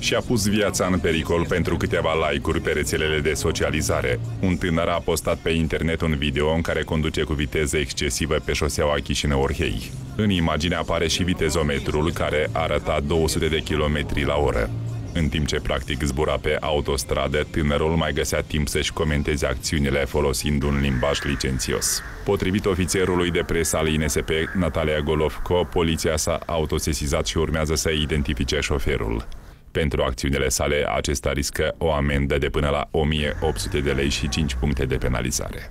și a pus viața în pericol pentru câteva like-uri pe rețelele de socializare. Un tânăr a postat pe internet un video în care conduce cu viteză excesivă pe șoseaua Chișinău-Orhei. În imagine apare și vitezometrul, care arăta 200 de km la oră. În timp ce practic zbura pe autostradă, tânărul mai găsea timp să-și comenteze acțiunile folosind un limbaj licențios. Potrivit ofițerului de presă al INSP, Natalia Golovco, poliția s-a autosesizat și urmează să identifice șoferul. Pentru acțiunile sale, acesta riscă o amendă de până la 1.800 de lei și 5 puncte de penalizare.